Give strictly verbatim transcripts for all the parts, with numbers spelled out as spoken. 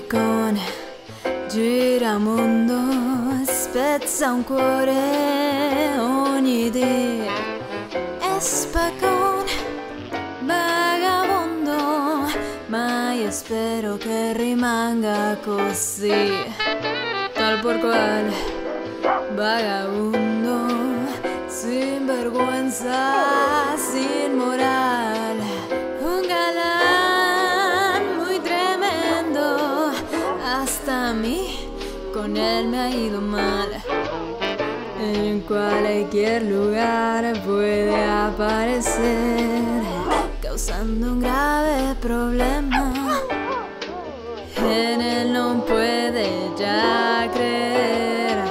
Riccone, giramondo, spezza un cuore ogni dì. È spaccone, vagabondo, ma io spero che rimanga così. Tal por cual, vagabondo, sin vergüenza, sin moral. Un galán muy tremendo, hasta a mí con él me ha ido mal. En cualquier lugar puede aparecer, causando un grave problema. En él no puede ya creer.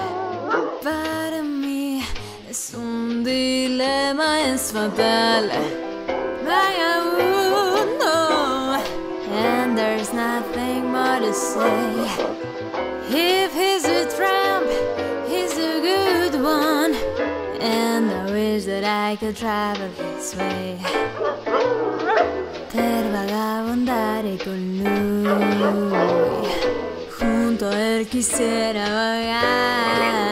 Para mí es un dilema, es fatal. Vagabundo, and there's nothing more to say. If he's a tramp, he's a good one, and I wish that I could travel this way. Per vagabondare con lui, junto a él quisiera vagar.